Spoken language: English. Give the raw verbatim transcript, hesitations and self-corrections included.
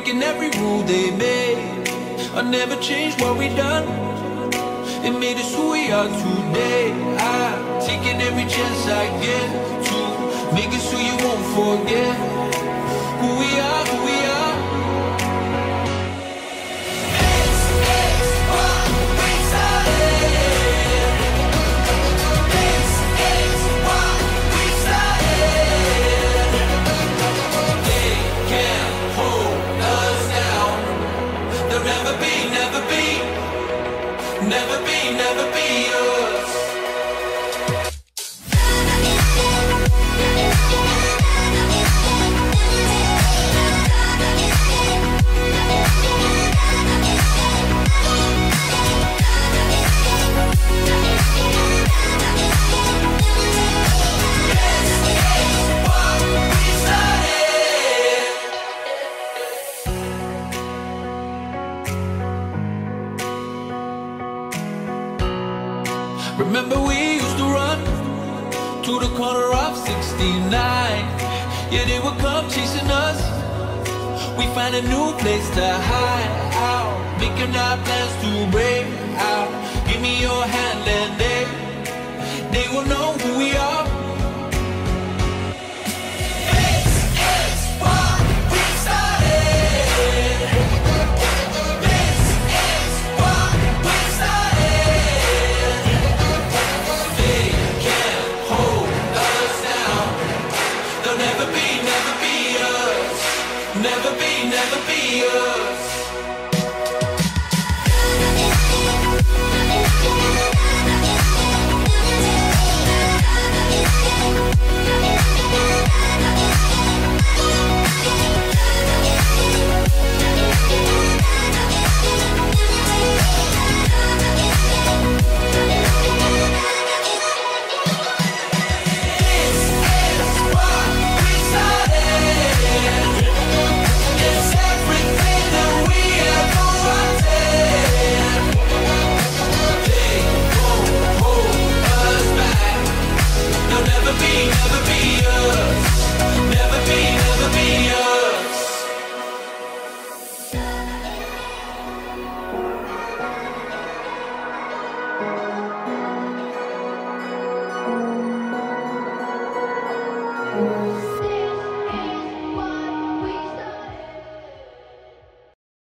breaking every rule they made. I never changed what we done. It made us who we are today. I taking every chance I get to make it so you won't forget who we are, who we are. It's, it's what we started. It's, it's what we started. They can't hold us down. They'll never be, never be, never be, never be us. Remember we used to run to the corner of sixty-nine. Yeah, they would come chasing us. We find a new place to hide out, making our plans to break out. Give me your hand and they, they will know who we are. It's, it's what we started. Never be, never be us. Never be, never be us.